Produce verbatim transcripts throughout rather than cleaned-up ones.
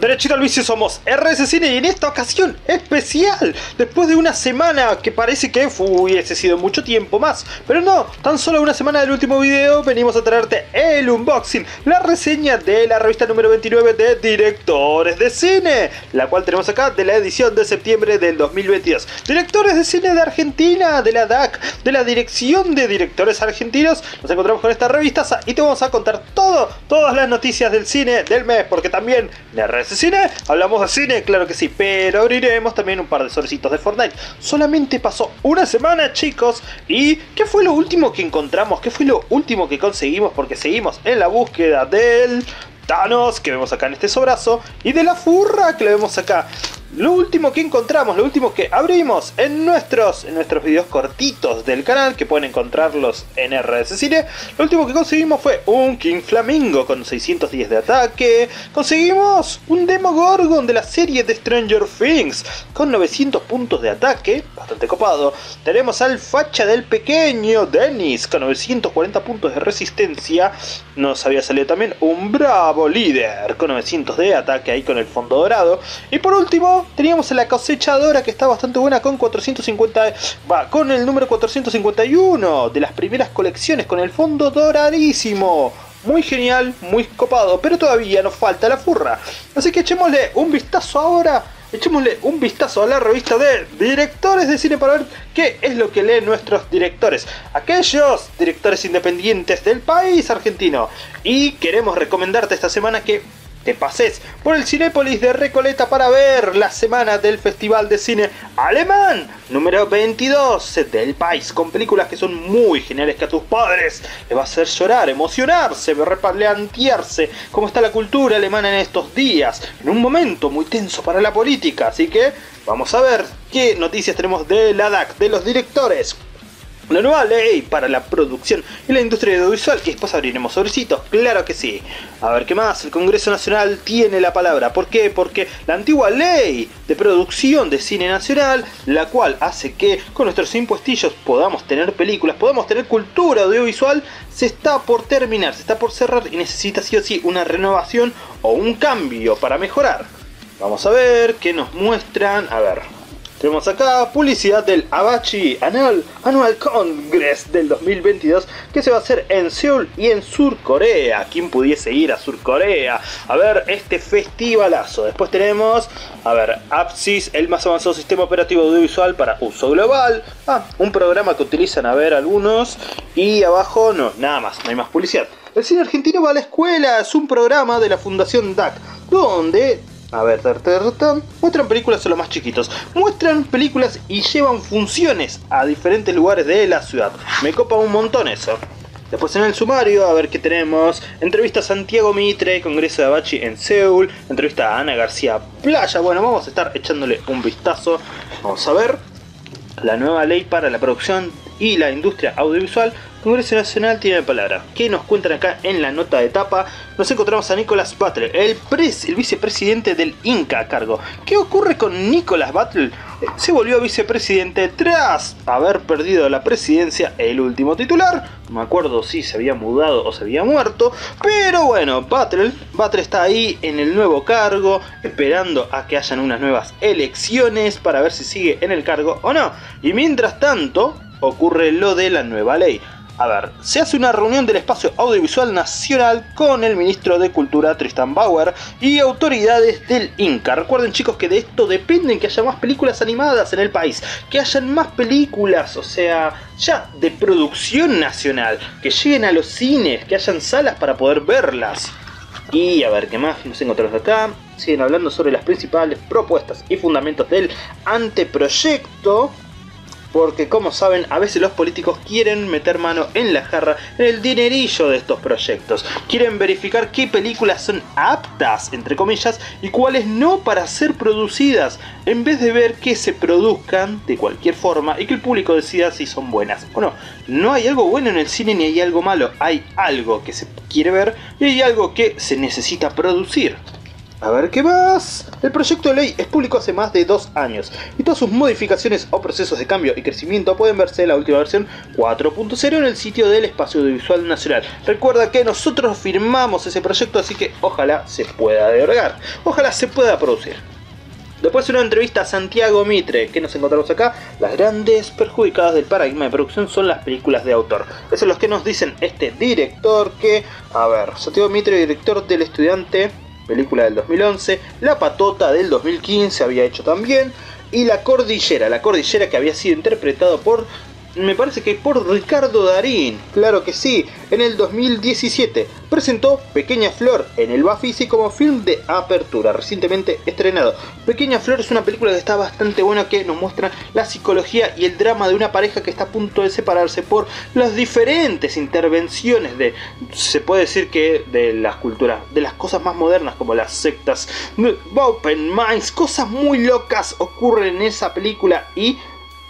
Derechito al vicio, somos R D C Cine y en esta ocasión especial, después de una semana que parece que hubiese sido mucho tiempo más, pero no, tan solo una semana del último video, venimos a traerte el unboxing, la reseña de la revista número veintinueve de Directores de Cine, la cual tenemos acá de la edición de septiembre del dos mil veintidós. Directores de Cine de Argentina, de la D A C, de la Dirección de Directores Argentinos, nos encontramos con esta revista y te vamos a contar todo, todas las noticias del cine del mes, porque también de R D C Cine, hablamos de cine, claro que sí, pero abriremos también un par de sobrecitos de Fortnite. Solamente pasó una semana, chicos, y ¿qué fue lo último que encontramos? ¿Qué fue lo último que conseguimos? Porque seguimos en la búsqueda del Thanos, que vemos acá en este sobrazo, y de la furra, que la vemos acá. Lo último que encontramos, lo último que abrimos en nuestros, en nuestros videos cortitos del canal, que pueden encontrarlos en R D C Cine, lo último que conseguimos fue un King Flamingo con seiscientos diez de ataque, conseguimos un Demogorgon de la serie de Stranger Things con novecientos puntos de ataque, bastante copado, tenemos al facha del pequeño Dennis con novecientos cuarenta puntos de resistencia, nos había salido también un Bravo líder con novecientos de ataque ahí con el fondo dorado, y por último teníamos a la cosechadora, que está bastante buena con cuatrocientos cincuenta, va, con el número cuatrocientos cincuenta y uno de las primeras colecciones con el fondo doradísimo. Muy genial, muy copado, pero todavía nos falta la furra. Así que echémosle un vistazo ahora, echémosle un vistazo a la revista de Directores de Cine para ver qué es lo que leen nuestros directores. Aquellos directores independientes del país argentino. Y queremos recomendarte esta semana que te pases por el Cinépolis de Recoleta para ver la semana del Festival de Cine Alemán número veintidós del país, con películas que son muy geniales, que a tus padres les va a hacer llorar, emocionarse, replantearse cómo está la cultura alemana en estos días, en un momento muy tenso para la política. Así que vamos a ver qué noticias tenemos de la D A C, de los directores. La nueva ley para la producción y la industria audiovisual, que después abriremos sobrecitos, claro que sí. A ver qué más, el Congreso Nacional tiene la palabra. ¿Por qué? Porque la antigua ley de producción de cine nacional, la cual hace que con nuestros impuestillos podamos tener películas, podamos tener cultura audiovisual, se está por terminar, se está por cerrar y necesita sí o sí una renovación o un cambio para mejorar. Vamos a ver qué nos muestran, a ver. Tenemos acá publicidad del Abachi Annual, Annual Congress del dos mil veintidós, que se va a hacer en Seúl y en Sur Corea. ¿Quién pudiese ir a Sur Corea a ver este festivalazo? Después tenemos, a ver, APSIS, el más avanzado sistema operativo audiovisual para uso global. Ah, un programa que utilizan, a ver, algunos. Y abajo no, nada más, no hay más publicidad. El cine argentino va a la escuela, es un programa de la Fundación D A C, donde... A ver, tar, tar, tar. Muestran películas a los más chiquitos. Muestran películas y llevan funciones a diferentes lugares de la ciudad. Me copa un montón eso. Después en el sumario, a ver qué tenemos. Entrevista a Santiago Mitre, Congreso de Abachi en Seúl. Entrevista a Ana García Blaya. Bueno, vamos a estar echándole un vistazo. Vamos a ver. La nueva ley para la producción y la industria audiovisual, Congreso Nacional tiene la palabra. ¿Qué nos cuentan acá en la nota de tapa? Nos encontramos a Nicolás Battle, el, el vicepresidente del INCAA a cargo. ¿Qué ocurre con Nicolás Battle? Se volvió vicepresidente tras haber perdido la presidencia el último titular. No me acuerdo si se había mudado o se había muerto. Pero bueno, Battle, Battle está ahí en el nuevo cargo, esperando a que hayan unas nuevas elecciones para ver si sigue en el cargo o no. Y mientras tanto, ocurre lo de la nueva ley. A ver, se hace una reunión del Espacio Audiovisual Nacional con el Ministro de Cultura, Tristan Bauer, y autoridades del INCAA. Recuerden, chicos, que de esto dependen que haya más películas animadas en el país, que hayan más películas, o sea, ya de producción nacional, que lleguen a los cines, que hayan salas para poder verlas. Y a ver qué más nos encontramos acá. Siguen hablando sobre las principales propuestas y fundamentos del anteproyecto. Porque como saben, a veces los políticos quieren meter mano en la jarra, en el dinerillo de estos proyectos. Quieren verificar qué películas son aptas, entre comillas, y cuáles no para ser producidas. En vez de ver que se produzcan de cualquier forma y que el público decida si son buenas o no. No hay algo bueno en el cine ni hay algo malo. Hay algo que se quiere ver y hay algo que se necesita producir. A ver qué más. El proyecto de ley es público hace más de dos años y todas sus modificaciones o procesos de cambio y crecimiento pueden verse en la última versión cuatro punto cero en el sitio del Espacio Audiovisual Nacional. Recuerda que nosotros firmamos ese proyecto, así que ojalá se pueda derogar, ojalá se pueda producir. Después una entrevista a Santiago Mitre, que nos encontramos acá. Las grandes perjudicadas del paradigma de producción son las películas de autor. Esos son los que nos dicen este director que... A ver, Santiago Mitre, director del Estudiante, película del dos mil once, La Patota del dos mil quince había hecho también, y La Cordillera, La Cordillera que había sido interpretado por... me parece que por Ricardo Darín, claro que sí, en el dos mil diecisiete. Presentó Pequeña Flor en el B A F I S I como film de apertura, recientemente estrenado. Pequeña Flor es una película que está bastante buena, que nos muestra la psicología y el drama de una pareja que está a punto de separarse por las diferentes intervenciones de, se puede decir que de las culturas, de las cosas más modernas como las sectas, open minds, cosas muy locas ocurren en esa película y...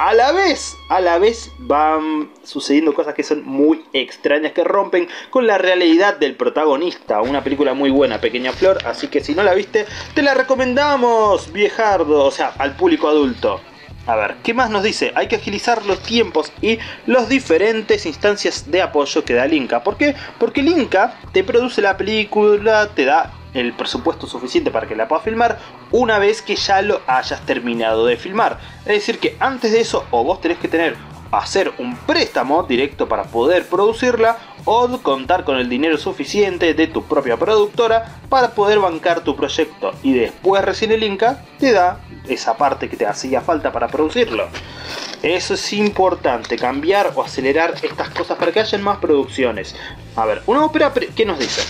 A la vez, a la vez van sucediendo cosas que son muy extrañas, que rompen con la realidad del protagonista. Una película muy buena, Pequeña Flor, así que si no la viste, te la recomendamos, viejardo, o sea, al público adulto. A ver, ¿qué más nos dice? Hay que agilizar los tiempos y las diferentes instancias de apoyo que da el INCAA. ¿Por qué? Porque el INCAA te produce la película, te da el presupuesto suficiente para que la puedas filmar una vez que ya lo hayas terminado de filmar. Es decir que antes de eso o vos tenés que tener, hacer un préstamo directo para poder producirla o contar con el dinero suficiente de tu propia productora para poder bancar tu proyecto, y después recién el INCAA te da esa parte que te hacía falta para producirlo. Eso es importante, cambiar o acelerar estas cosas para que hayan más producciones. A ver, una ópera, ¿qué nos dice?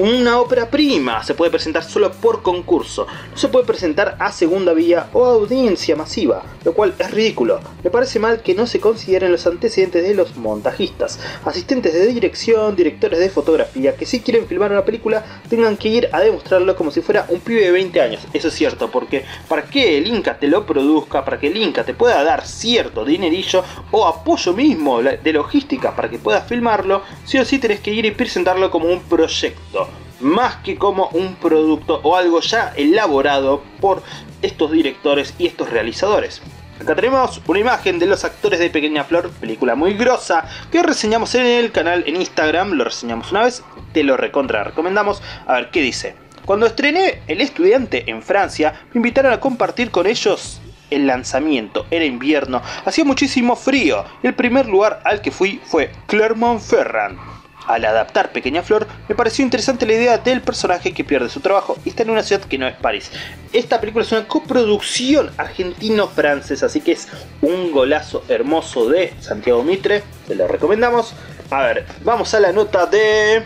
Una ópera prima se puede presentar solo por concurso, no se puede presentar a segunda vía o audiencia masiva, lo cual es ridículo. Me parece mal que no se consideren los antecedentes de los montajistas, asistentes de dirección, directores de fotografía, que si quieren filmar una película tengan que ir a demostrarlo como si fuera un pibe de veinte años. Eso es cierto, porque para que el INCAA te lo produzca, para que el INCAA te pueda dar cierto dinerillo o apoyo mismo de logística para que puedas filmarlo, sí o sí tenés que ir y presentarlo como un proyecto, más que como un producto o algo ya elaborado por estos directores y estos realizadores. Acá tenemos una imagen de los actores de Pequeña Flor, película muy grosa, que reseñamos en el canal en Instagram, lo reseñamos una vez, te lo recontra recomendamos. A ver qué dice. Cuando estrené El Estudiante en Francia, me invitaron a compartir con ellos el lanzamiento. Era invierno, hacía muchísimo frío. El primer lugar al que fui fue Clermont-Ferrand. Al adaptar Pequeña Flor, me pareció interesante la idea del personaje que pierde su trabajo y está en una ciudad que no es París. Esta película es una coproducción argentino-francesa, así que es un golazo hermoso de Santiago Mitre, te lo recomendamos. A ver, vamos a la nota de...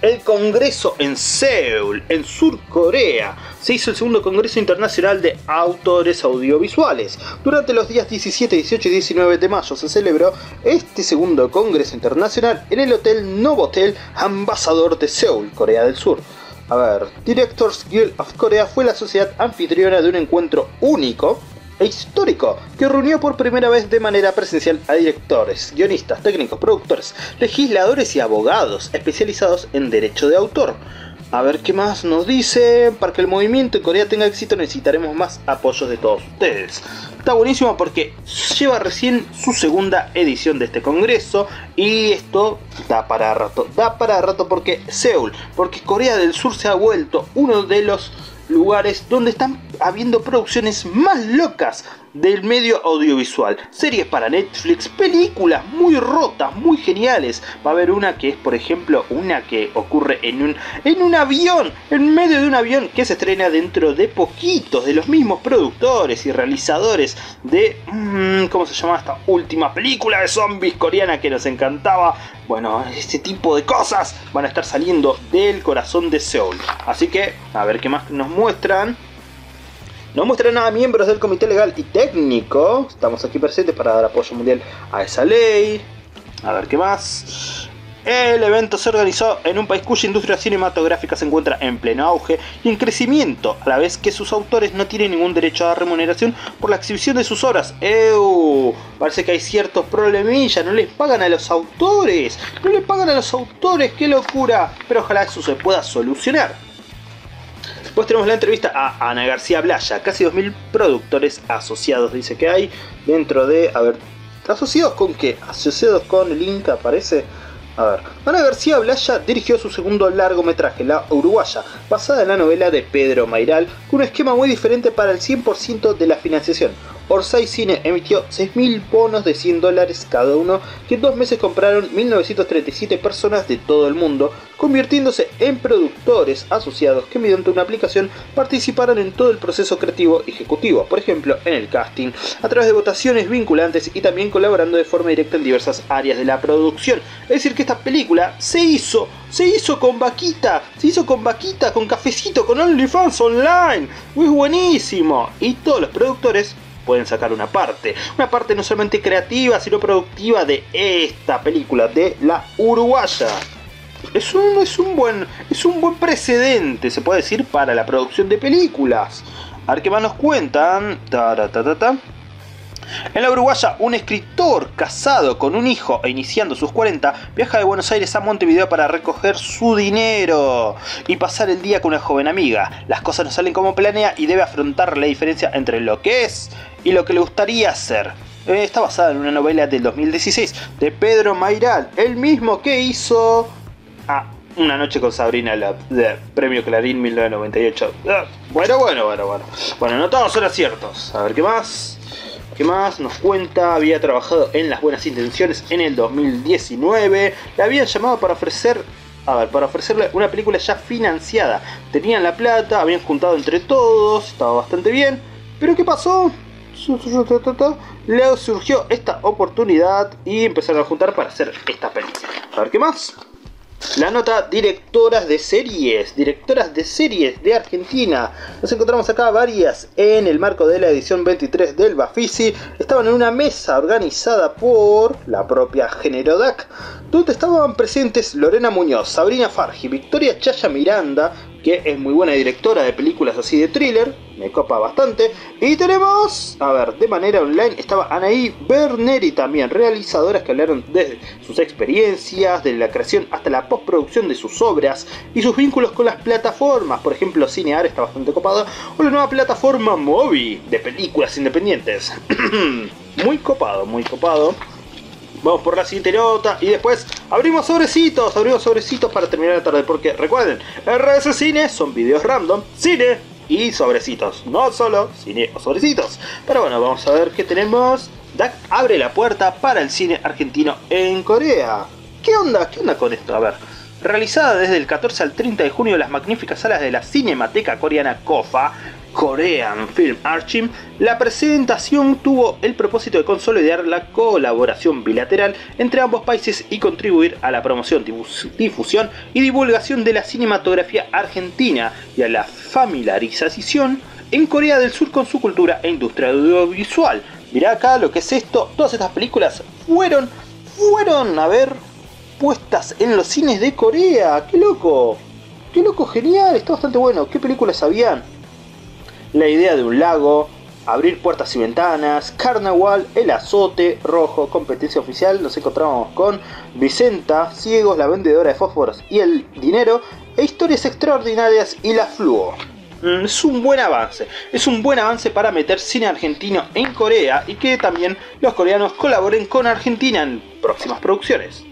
El Congreso en Seúl, en Sur Corea, se hizo el segundo Congreso Internacional de Autores Audiovisuales. Durante los días diecisiete, dieciocho y diecinueve de mayo se celebró este segundo Congreso Internacional en el Hotel Novotel Ambassador de Seúl, Corea del Sur. A ver, Directors Guild of Korea fue la sociedad anfitriona de un encuentro único e histórico que reunió por primera vez de manera presencial a directores, guionistas, técnicos, productores, legisladores y abogados especializados en derecho de autor. A ver qué más nos dice. Para que el movimiento en Corea tenga éxito necesitaremos más apoyos de todos ustedes. Está buenísimo porque lleva recién su segunda edición de este congreso y esto da para rato, da para rato porque Seúl, porque Corea del Sur se ha vuelto uno de los lugares donde están habiendo producciones más locas del medio audiovisual. Series para Netflix, películas muy rotas, muy geniales. Va a haber una que es, por ejemplo, una que ocurre en un, en un avión, en medio de un avión, que se estrena dentro de poquitos, de los mismos productores y realizadores de... Mmm, ¿cómo se llama esta última película de zombies coreana que nos encantaba? Bueno, este tipo de cosas van a estar saliendo del corazón de Seúl. Así que, a ver qué más nos muestran. Nos muestran a miembros del Comité Legal y Técnico. Estamos aquí presentes para dar apoyo mundial a esa ley. A ver qué más. El evento se organizó en un país cuya industria cinematográfica se encuentra en pleno auge y en crecimiento, a la vez que sus autores no tienen ningún derecho a remuneración por la exhibición de sus obras. ¡Ew! Parece que hay ciertos problemillas, no les pagan a los autores, no les pagan a los autores, ¡qué locura! Pero ojalá eso se pueda solucionar. Después tenemos la entrevista a Ana García Blaya, casi dos mil productores asociados, dice que hay, dentro de, a ver, ¿asociados con qué? ¿Asociados con el INCAA parece? A ver, Ana García Blaya dirigió su segundo largometraje, La Uruguaya, basada en la novela de Pedro Mairal, con un esquema muy diferente para el cien por ciento de la financiación. R D C Cine emitió seis mil bonos de cien dólares cada uno, que en dos meses compraron mil novecientas treinta y siete personas de todo el mundo, convirtiéndose en productores asociados que mediante una aplicación participaron en todo el proceso creativo y ejecutivo, por ejemplo en el casting, a través de votaciones vinculantes y también colaborando de forma directa en diversas áreas de la producción. Es decir que esta película se hizo, se hizo con vaquita, se hizo con vaquita, con cafecito, con OnlyFans online, es buenísimo, y todos los productores pueden sacar una parte, una parte no solamente creativa sino productiva de esta película de La Uruguaya. Es un, es un buen es un buen precedente, se puede decir, para la producción de películas. A ver qué más nos cuentan. Ta, ta, ta, ta, ta. En La Uruguaya, un escritor casado con un hijo e iniciando sus cuarenta viaja de Buenos Aires a Montevideo para recoger su dinero y pasar el día con una joven amiga. Las cosas no salen como planea y debe afrontar la diferencia entre lo que es y lo que le gustaría hacer. Está basada en una novela del dos mil dieciséis de Pedro Mairal, el mismo que hizo Ah, Una noche con Sabrina, la, la Premio Clarín mil novecientos noventa y ocho. Ah, bueno, bueno, bueno, bueno. Bueno, no todos son aciertos. A ver qué más. ¿Qué más nos cuenta? Había trabajado en Las Buenas Intenciones en el dos mil diecinueve. La habían llamado para ofrecer, a ver, para ofrecerle una película ya financiada. Tenían la plata, habían juntado entre todos, estaba bastante bien. ¿Pero qué pasó? Luego surgió esta oportunidad y empezaron a juntar para hacer esta película. A ver qué más. La nota Directoras de Series, Directoras de Series de Argentina. Nos encontramos acá varias en el marco de la edición veintitrés del Bafisi. Estaban en una mesa organizada por la propia Género D A C, donde estaban presentes Lorena Muñoz, Sabrina Fargi, Victoria Chaya Miranda, que es muy buena directora de películas así de thriller, me copa bastante. Y tenemos, a ver, de manera online estaba Anaí Berneri también, realizadoras que hablaron de sus experiencias, de la creación hasta la postproducción de sus obras y sus vínculos con las plataformas, por ejemplo Cinear está bastante copada, o la nueva plataforma Mobi de películas independientes. Muy copado, muy copado. Vamos por la siguiente nota y después abrimos sobrecitos, abrimos sobrecitos para terminar la tarde. Porque recuerden, R D C Cine son videos random, cine y sobrecitos. No solo cine o sobrecitos. Pero bueno, vamos a ver qué tenemos. D A C abre la puerta para el cine argentino en Corea. ¿Qué onda? ¿Qué onda con esto? A ver. Realizada desde el catorce al treinta de junio en las magníficas salas de la Cinemateca Coreana Kofa, Korean Film Archive, la presentación tuvo el propósito de consolidar la colaboración bilateral entre ambos países y contribuir a la promoción, difusión y divulgación de la cinematografía argentina y a la familiarización en Corea del Sur con su cultura e industria audiovisual. Mirá acá lo que es esto, todas estas películas fueron, fueron, a ver, puestas en los cines de Corea. ¡Qué loco! ¡Qué loco! Genial, está bastante bueno. ¿Qué películas habían? La idea de un lago, Abrir puertas y ventanas, Carnaval, El azote rojo, Competencia oficial. Nos encontramos con Vicenta, Ciegos, La vendedora de fósforos y El dinero, e Historias extraordinarias y La fluo. Es un buen avance, es un buen avance para meter cine argentino en Corea y que también los coreanos colaboren con Argentina en próximas producciones.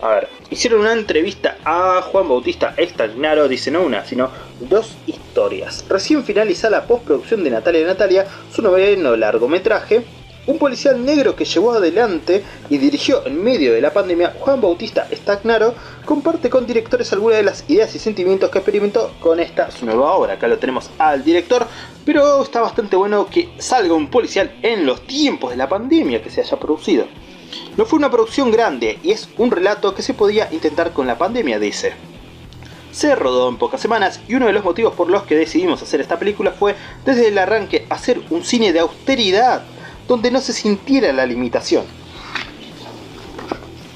A ver, hicieron una entrevista a Juan Bautista Stagnaro, dice no una, sino dos historias. Recién finaliza la postproducción de Natalia Natalia, su noveno largometraje. Un policial negro que llevó adelante y dirigió en medio de la pandemia, Juan Bautista Stagnaro comparte con directores algunas de las ideas y sentimientos que experimentó con esta su nueva obra. Acá lo tenemos al director, pero está bastante bueno que salga un policial en los tiempos de la pandemia que se haya producido. No fue una producción grande y es un relato que se podía intentar con la pandemia, dice. Se rodó en pocas semanas y uno de los motivos por los que decidimos hacer esta película fue, desde el arranque, hacer un cine de austeridad, donde no se sintiera la limitación.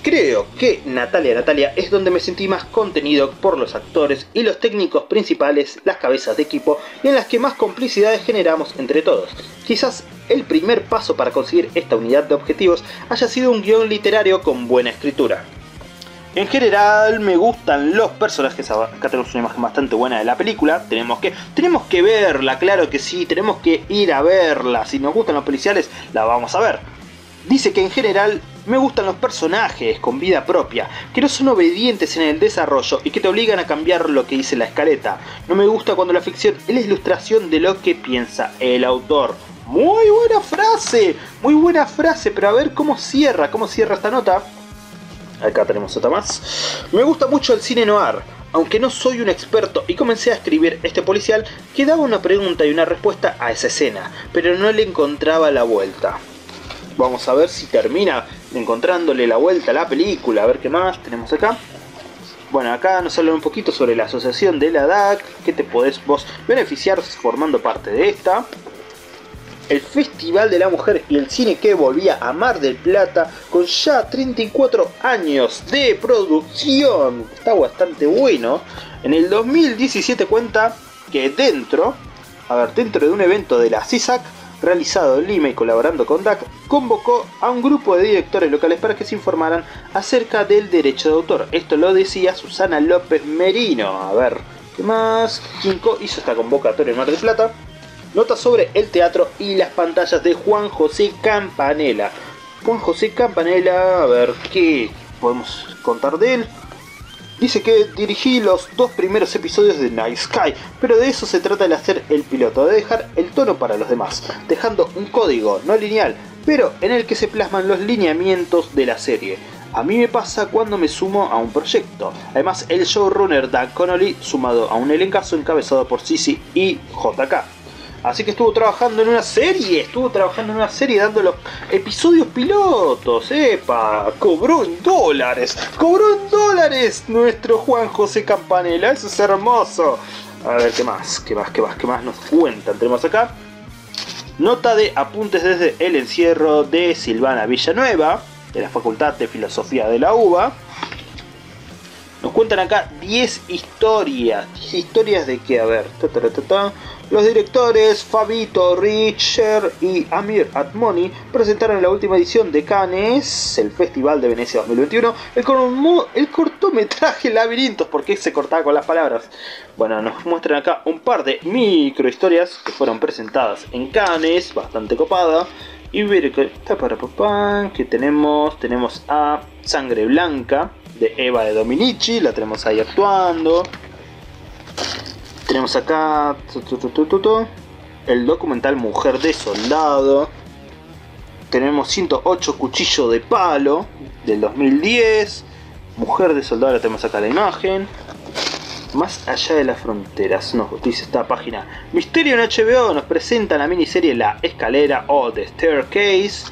Creo que Natalia Natalia es donde me sentí más contenido por los actores y los técnicos principales, las cabezas de equipo, y en las que más complicidades generamos entre todos. Quizás el primer paso para conseguir esta unidad de objetivos haya sido un guión literario con buena escritura. En general me gustan los personajes. Acá tenemos una imagen bastante buena de la película. Tenemos que, tenemos que verla, claro que sí. Tenemos que ir a verla. Si nos gustan los policiales, la vamos a ver. Dice que en general me gustan los personajes con vida propia, que no son obedientes en el desarrollo y que te obligan a cambiar lo que dice la escaleta. No me gusta cuando la ficción es la ilustración de lo que piensa el autor. Muy buena frase, muy buena frase, pero a ver cómo cierra, cómo cierra esta nota. Acá tenemos otra más. Me gusta mucho el cine noir, aunque no soy un experto y comencé a escribir este policial que daba una pregunta y una respuesta a esa escena, pero no le encontraba la vuelta. Vamos a ver si termina encontrándole la vuelta a la película. A ver qué más tenemos acá. Bueno, acá nos hablan un poquito sobre la asociación de la D A C, que te podés vos beneficiar formando parte de esta. El Festival de la Mujer y el Cine que volvía a Mar del Plata con ya treinta y cuatro años de producción. Está bastante bueno. En el dos mil diecisiete cuenta que dentro, a ver, dentro de un evento de la C I S A C realizado en Lima y colaborando con D A C, convocó a un grupo de directores locales para que se informaran acerca del derecho de autor. Esto lo decía Susana López Merino. A ver, ¿qué más? Kinko hizo esta convocatoria en Mar del Plata. Notas sobre el teatro y las pantallas de Juan José Campanella. Juan José Campanella, a ver, ¿qué podemos contar de él? Dice que dirigí los dos primeros episodios de Night Sky, pero de eso se trata el hacer el piloto, de dejar el tono para los demás, dejando un código no lineal, pero en el que se plasman los lineamientos de la serie. A mí me pasa cuando me sumo a un proyecto. Además, el showrunner Dan Connolly, sumado a un elencazo encabezado por Sisi y J K. Así que estuvo trabajando en una serie, estuvo trabajando en una serie dando los episodios pilotos, epa, cobró en dólares, cobró en dólares nuestro Juan José Campanella, eso es hermoso. A ver, ¿qué más? ¿Qué más? ¿Qué más? ¿Qué más nos cuentan? Tenemos acá nota de apuntes desde el encierro de Silvana Villanueva, de la Facultad de Filosofía de la U B A. Nos cuentan acá diez historias, diez historias de qué, a ver, ta, ta, ta, ta. Los directores Fabito, Richter y Amir Atmoni presentaron la última edición de Cannes, el Festival de Venecia dos mil veintiuno, el, el cortometraje Laberintos, porque se cortaba con las palabras. Bueno, nos muestran acá un par de microhistorias que fueron presentadas en Cannes, bastante copada. Y ver que está para papá, que tenemos, tenemos a Sangre Blanca, de Eva de Dominici, la tenemos ahí actuando. Tenemos acá tu, tu, tu, tu, tu, el documental Mujer de Soldado. Tenemos ciento ocho cuchillos de palo del dos mil diez. Mujer de Soldado, la tenemos acá la imagen. Más allá de las fronteras, nos dice esta página. Misterio en H B O nos presenta la miniserie La Escalera o The Staircase.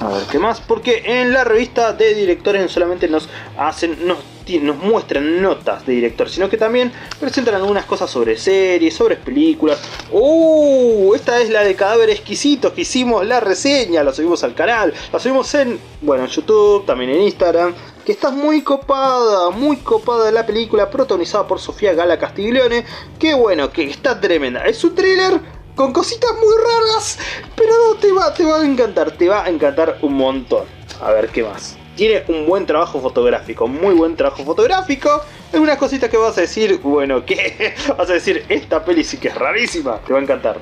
A ver qué más, porque en la revista de directores no solamente nos hacen, nos, nos muestran notas de director, sino que también presentan algunas cosas sobre series, sobre películas. ¡Uh! Esta es la de Cadáver Exquisito, que hicimos la reseña, la subimos al canal, la subimos en, bueno, en YouTube, también en Instagram. Que está muy copada, muy copada la película, protagonizada por Sofía Gala Castiglione. Que bueno, que está tremenda. Es un thriller con cositas muy raras, pero no, te va, te va a encantar, te va a encantar un montón. A ver qué más. Tiene un buen trabajo fotográfico, muy buen trabajo fotográfico. Es una cosita que vas a decir, bueno, ¿qué? Vas a decir, esta peli sí que es rarísima, te va a encantar.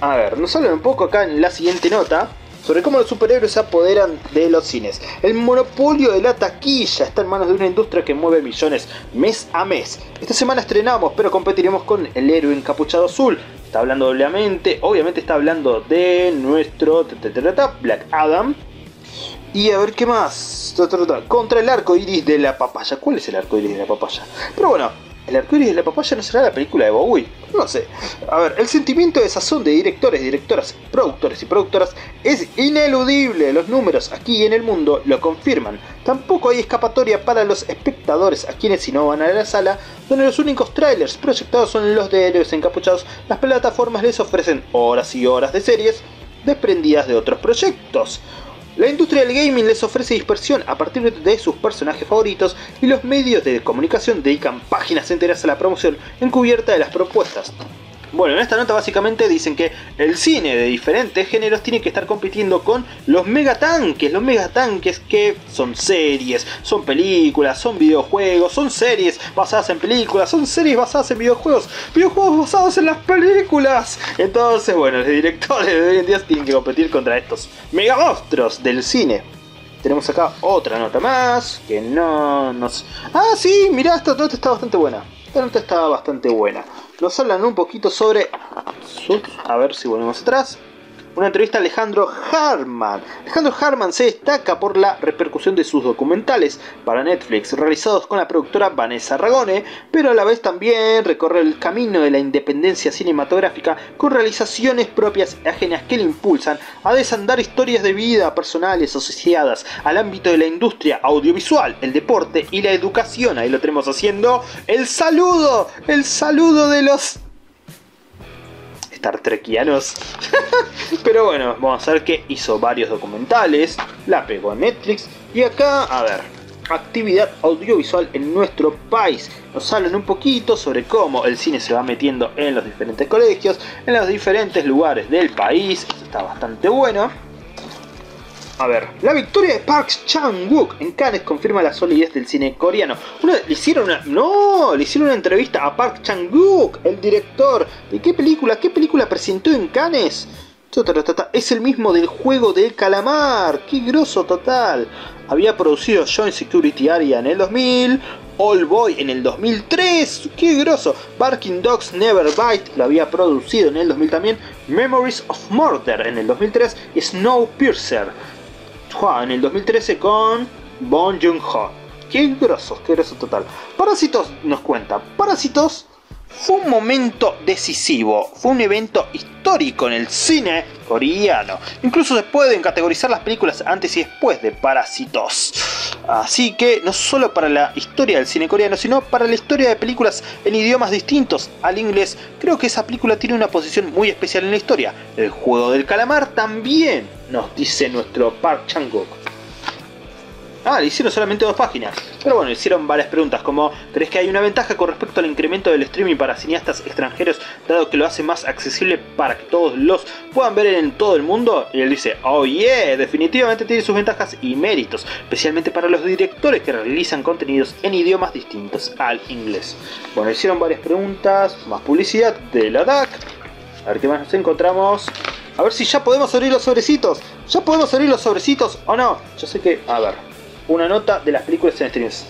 A ver, nos hablan un poco acá en la siguiente nota sobre cómo los superhéroes se apoderan de los cines. El monopolio de la taquilla está en manos de una industria que mueve millones mes a mes. Esta semana estrenamos, pero competiremos con El Héroe Encapuchado Azul. Está hablando obviamente, obviamente está hablando de nuestro Black Adam. Y a ver qué más. Contra el arco iris de la papaya. ¿Cuál es el arco iris de la papaya? Pero bueno, el arco iris de la papaya no será la película de Bowie. No sé. A ver, el sentimiento de sazón de directores, directoras, productores y productoras es ineludible. Los números aquí en el mundo lo confirman. Tampoco hay escapatoria para los espectadores, a quienes si no van a la sala, donde los únicos trailers proyectados son los de héroes encapuchados, las plataformas les ofrecen horas y horas de series desprendidas de otros proyectos. La industria del gaming les ofrece dispersión a partir de sus personajes favoritos y los medios de comunicación dedican páginas enteras a la promoción encubierta de las propuestas. Bueno, en esta nota básicamente dicen que el cine de diferentes géneros tiene que estar compitiendo con los megatanques. Los megatanques que son series, son películas, son videojuegos, son series basadas en películas, son series basadas en videojuegos, videojuegos basados en las películas. Entonces, bueno, los directores de hoy en día tienen que competir contra estos megamostros del cine. Tenemos acá otra nota más, que no nos... Ah, sí, mirá, esta nota está bastante buena. Esta nota está bastante buena. Nos hablan un poquito sobre... A ver si volvemos atrás. Una entrevista a Alejandro Harman. Alejandro Harman se destaca por la repercusión de sus documentales para Netflix, realizados con la productora Vanessa Ragone, pero a la vez también recorre el camino de la independencia cinematográfica con realizaciones propias y ajenas que le impulsan a desandar historias de vida personales asociadas al ámbito de la industria audiovisual, el deporte y la educación. Ahí lo tenemos haciendo el saludo, el saludo de los... Star Trekianos. Pero bueno, vamos a ver que hizo varios documentales, la pegó a Netflix. Y acá, a ver, actividad audiovisual en nuestro país. Nos hablan un poquito sobre cómo el cine se va metiendo en los diferentes colegios, en los diferentes lugares del país. Eso está bastante bueno. A ver, la victoria de Park Chan-wook en Cannes confirma la solidez del cine coreano. Una, le hicieron una, no, le hicieron una entrevista a Park Chan-wook, el director. ¿De qué película? ¿Qué película presentó en Cannes? Es el mismo del juego del calamar. ¡Qué groso total! Había producido Joint Security Area en el dos mil, All Boy en el dos mil tres. ¡Qué groso! Barking Dogs Never Bite lo había producido en el dos mil también. Memories of Murder en el dos mil tres. Snowpiercer en el dos mil trece con Bong Joon-ho. Qué grosos, qué groso total. Parásitos nos cuenta. Parásitos fue un momento decisivo, fue un evento histórico en el cine coreano. Incluso se pueden categorizar las películas antes y después de Parásitos. Así que no solo para la historia del cine coreano, sino para la historia de películas en idiomas distintos al inglés. Creo que esa película tiene una posición muy especial en la historia. El juego del calamar también, nos dice nuestro Park Chan-wook. Ah, le hicieron solamente dos páginas. Pero bueno, hicieron varias preguntas como ¿crees que hay una ventaja con respecto al incremento del streaming para cineastas extranjeros, dado que lo hace más accesible para que todos los puedan ver en todo el mundo? Y él dice, oh yeah, definitivamente tiene sus ventajas y méritos, especialmente para los directores que realizan contenidos en idiomas distintos al inglés. Bueno, hicieron varias preguntas, más publicidad de la D A C. A ver qué más nos encontramos. A ver si ya podemos abrir los sobrecitos. ¿Ya podemos abrir los sobrecitos o no? Yo sé que... A ver... Una nota de las películas en streams.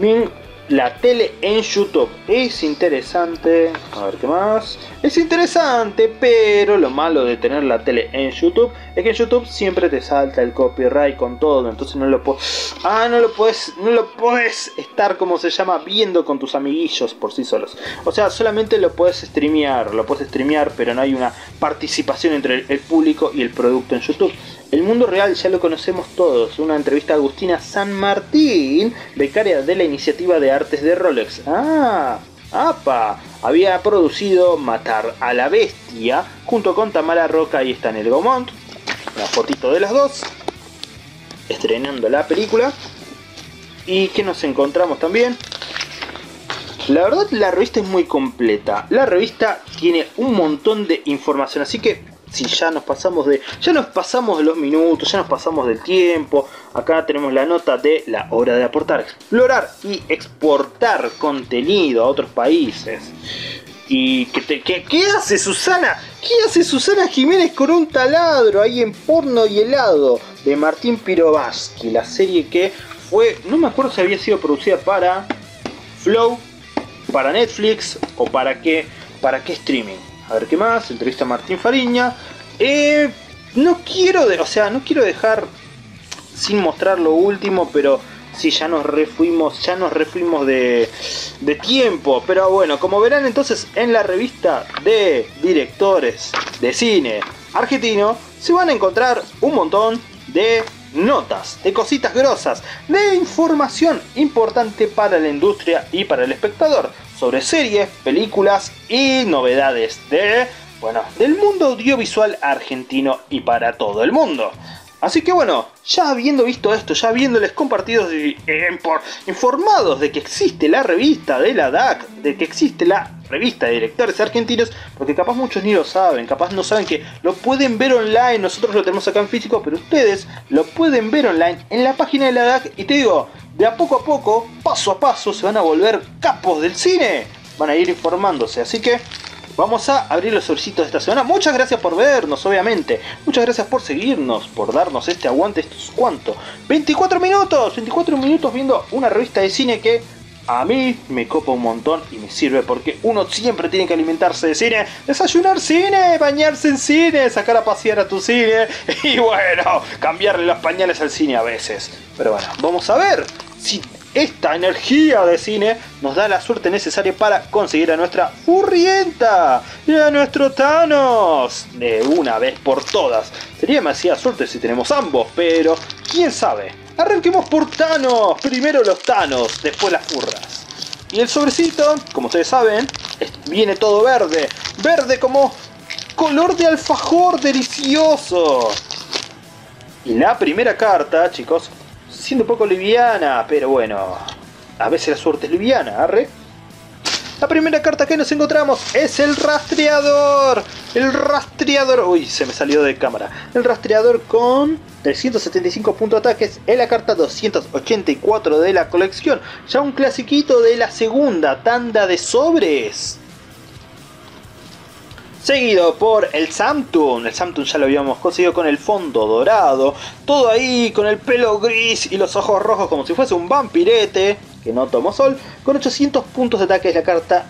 Bien, la tele en YouTube. Es interesante. A ver qué más. Es interesante, pero lo malo de tener la tele en YouTube es que en YouTube siempre te salta el copyright con todo. Entonces no lo puedes. Ah, no lo puedes. No lo puedes estar, como se llama, viendo con tus amiguillos por sí solos. O sea, solamente lo puedes streamear. Lo puedes streamear, pero no hay una participación entre el público y el producto en YouTube. El mundo real ya lo conocemos todos. Una entrevista a Agustina San Martín, becaria de la iniciativa de artes de Rolex. Ah, apa, había producido Matar a la Bestia junto con Tamara Roca y Stanel Gaumont. Una fotito de las dos, estrenando la película. Y que nos encontramos también. La verdad, la revista es muy completa. La revista tiene un montón de información, así que... Si ya nos pasamos de ya nos pasamos de los minutos, ya nos pasamos del tiempo. Acá tenemos la nota de la hora de aportar, explorar y exportar contenido a otros países. ¿Y qué, te, qué, qué hace Susana? ¿Qué hace Susana Jiménez con un taladro ahí en Porno y Helado? De Martín Pirovaski, la serie que fue, no me acuerdo si había sido producida para Flow, para Netflix o para qué, para qué streaming. A ver qué más, entrevista a Martín Fariña. Eh, no quiero, de, o sea, no quiero dejar sin mostrar lo último, pero sí, ya nos refuimos, ya nos refuimos de, de tiempo. Pero bueno, como verán entonces en la revista de directores de cine argentino, se van a encontrar un montón de notas, de cositas grosas, de información importante para la industria y para el espectador. Sobre series, películas y novedades de, bueno, del mundo audiovisual argentino y para todo el mundo. Así que bueno, ya habiendo visto esto, ya habiéndoles compartidos y eh, informados de que existe la revista de la D A C, de que existe la revista de directores argentinos, porque capaz muchos ni lo saben, capaz no saben que lo pueden ver online, nosotros lo tenemos acá en físico, pero ustedes lo pueden ver online en la página de la D A C, y te digo, de a poco a poco, paso a paso, se van a volver capos del cine, van a ir informándose, así que... vamos a abrir los sobrecitos de esta semana. Muchas gracias por vernos, obviamente. Muchas gracias por seguirnos, por darnos este aguante. ¿Esto es cuánto? veinticuatro minutos. veinticuatro minutos viendo una revista de cine que a mí me copa un montón y me sirve porque uno siempre tiene que alimentarse de cine, desayunar cine, bañarse en cine, sacar a pasear a tu cine y bueno, cambiarle los pañales al cine a veces. Pero bueno, vamos a ver si... esta energía de cine nos da la suerte necesaria para conseguir a nuestra furrienta y a nuestro Thanos de una vez por todas. Sería demasiada suerte si tenemos ambos, pero quién sabe. Arranquemos por Thanos. Primero los Thanos, después las furras. Y el sobrecito, como ustedes saben, viene todo verde. Verde como color de alfajor delicioso. Y la primera carta, chicos... siendo un poco liviana, pero bueno, a veces la suerte es liviana, arre. La primera carta que nos encontramos es el rastreador. El rastreador, uy, se me salió de cámara. El rastreador con trescientos setenta y cinco puntos de ataques es la carta doscientos ochenta y cuatro de la colección. Ya un clasiquito de la segunda tanda de sobres. Seguido por el Samtun, el Samtun ya lo habíamos conseguido con el fondo dorado, todo ahí con el pelo gris y los ojos rojos como si fuese un vampirete, que no tomó sol, con ochocientos puntos de ataque es la carta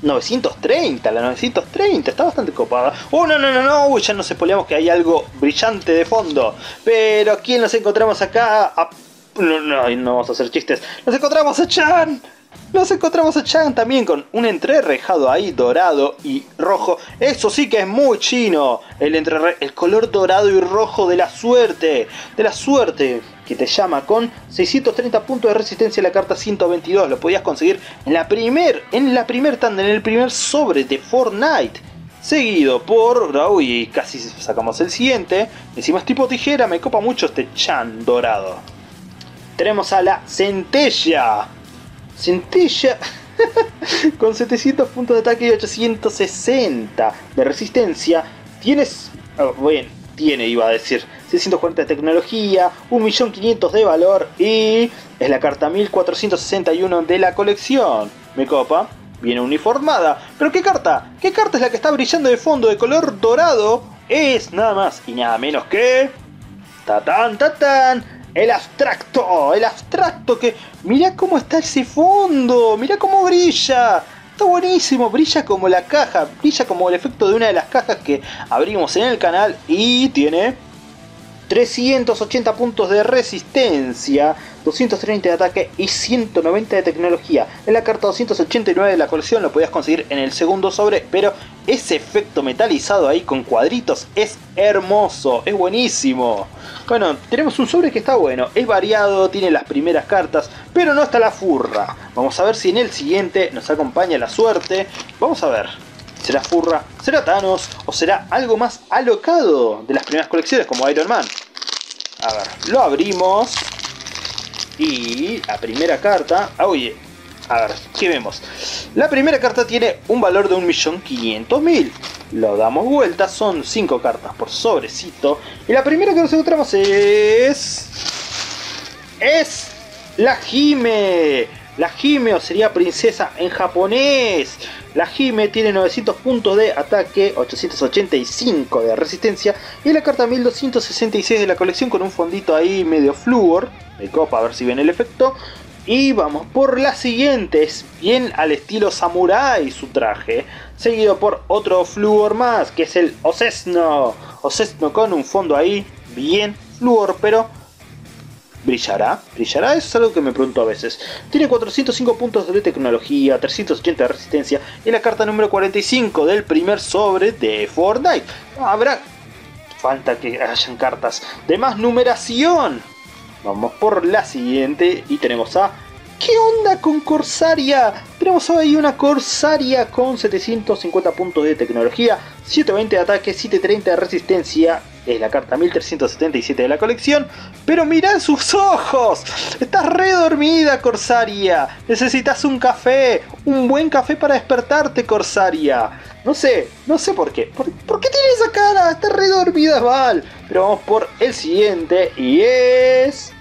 novecientos treinta, la novecientos treinta, está bastante copada. Oh, no, no, no, no, uy, ya nos espoleamos que hay algo brillante de fondo, pero aquí nos encontramos acá, a... no, no, no vamos a hacer chistes, nos encontramos a Chan. Nos encontramos a Chang también con un entrerejado ahí dorado y rojo. Eso sí que es muy chino. El, entrerre el color dorado y rojo de la suerte. De la suerte que te llama con seiscientos treinta puntos de resistencia a la carta ciento veintidós. Lo podías conseguir en la primer, en la primer tanda, en el primer sobre de Fortnite. Seguido por... uy, casi sacamos el siguiente. Encima es tipo tijera, me copa mucho este Chang dorado. Tenemos a la centella. Centella con setecientos puntos de ataque y ochocientos sesenta de resistencia. Tienes, oh, bueno, tiene iba a decir, seiscientos cuarenta de tecnología, un millón quinientos de valor y es la carta mil cuatrocientos sesenta y uno de la colección. Me copa, viene uniformada. Pero ¿qué carta? ¿Qué carta es la que está brillando de fondo de color dorado? Es nada más y nada menos que... ¡tatán, tatán! El abstracto, el abstracto que... mirá cómo está ese fondo, mirá cómo brilla. Está buenísimo, brilla como la caja, brilla como el efecto de una de las cajas que abrimos en el canal. Y tiene trescientos ochenta puntos de resistencia, doscientos treinta de ataque y ciento noventa de tecnología. En la carta doscientos ochenta y nueve de la colección lo podías conseguir en el segundo sobre, pero ese efecto metalizado ahí con cuadritos es hermoso, es buenísimo. Bueno, tenemos un sobre que está bueno, es variado, tiene las primeras cartas, pero no está la furra. Vamos a ver si en el siguiente nos acompaña la suerte. Vamos a ver. ¿Será furra? ¿Será Thanos? ¿O será algo más alocado de las primeras colecciones como Iron Man? A ver, lo abrimos. Y la primera carta... oye, a ver, ¿qué vemos? La primera carta tiene un valor de un millón quinientos mil. Lo damos vuelta, son cinco cartas por sobrecito. Y la primera que nos encontramos es... es la Hime. La Hime, o sería princesa en japonés. La Hime tiene novecientos puntos de ataque, ochocientos ochenta y cinco de resistencia. Y la carta mil doscientos sesenta y seis de la colección con un fondito ahí medio flúor. Me copa, a ver si ven el efecto. Y vamos por la siguiente, es bien al estilo samurái su traje. Seguido por otro flúor más, que es el Osesno. Osesno con un fondo ahí bien flúor, pero... ¿brillará? ¿Brillará? Eso es algo que me pregunto a veces. Tiene cuatrocientos cinco puntos de tecnología, trescientos ochenta de resistencia y la carta número cuarenta y cinco del primer sobre de Fortnite. Habrá... falta que hayan cartas de más numeración. Vamos por la siguiente y tenemos a... ¿qué onda con Corsaria? Tenemos ahí una Corsaria con setecientos cincuenta puntos de tecnología, ciento veinte de ataque, setecientos treinta de resistencia... es la carta mil trescientos setenta y siete de la colección. Pero mirá sus ojos, estás re dormida, Corsaria. Necesitas un café, un buen café para despertarte, Corsaria. No sé, no sé por qué. ¿Por, por qué tiene esa cara? Está re dormida, Val. Pero vamos por el siguiente y es...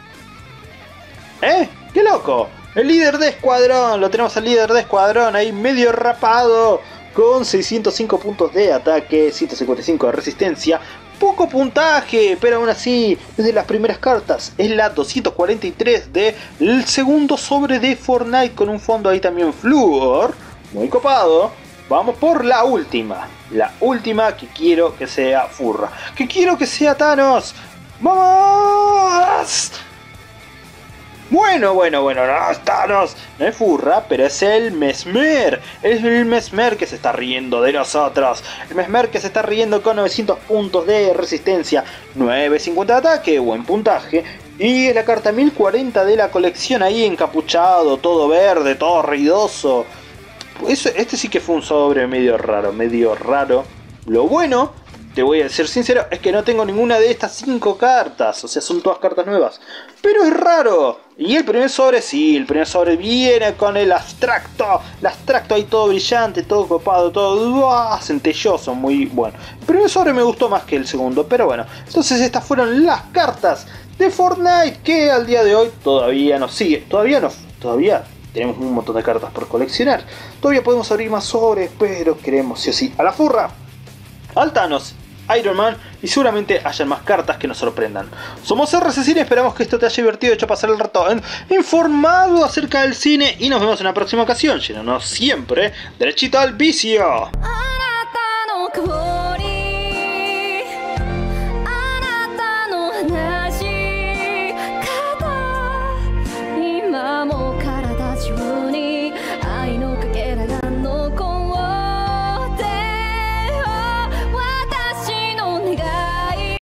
¿Eh? ¡Qué loco! El líder de escuadrón, lo tenemos al líder de escuadrón ahí medio rapado, con seiscientos cinco puntos de ataque, ciento cincuenta y cinco de resistencia, poco puntaje, pero aún así es de las primeras cartas, es la doscientos cuarenta y tres del segundo sobre de Fortnite con un fondo ahí también flúor, muy copado. Vamos por la última, la última que quiero que sea Furra, que quiero que sea Thanos. ¡Vamos! Bueno, bueno, bueno, no, Thanos, no es Furra, pero es el Mesmer, es el Mesmer que se está riendo de nosotros, el Mesmer que se está riendo con novecientos puntos de resistencia, novecientos cincuenta de ataque, buen puntaje, y es la carta mil cuarenta de la colección ahí encapuchado, todo verde, todo ruidoso. Eso, este sí que fue un sobre medio raro, medio raro. Lo bueno, te voy a ser sincero, es que no tengo ninguna de estas cinco cartas, o sea, son todas cartas nuevas, pero es raro. Y el primer sobre, sí, el primer sobre viene con el abstracto, el abstracto ahí todo brillante, todo copado, todo uah, centelloso, muy bueno. El primer sobre me gustó más que el segundo, pero bueno, entonces estas fueron las cartas de Fortnite que al día de hoy todavía nos sigue, todavía no, todavía... Tenemos un montón de cartas por coleccionar. Todavía podemos abrir más sobres, pero queremos sí o sí a la Furra, al Thanos, Iron Man, y seguramente hayan más cartas que nos sorprendan. Somos R D C Cine, esperamos que esto te haya divertido, hecho pasar el rato en informado acerca del cine, y nos vemos en la próxima ocasión, llenándonos siempre derechito al vicio.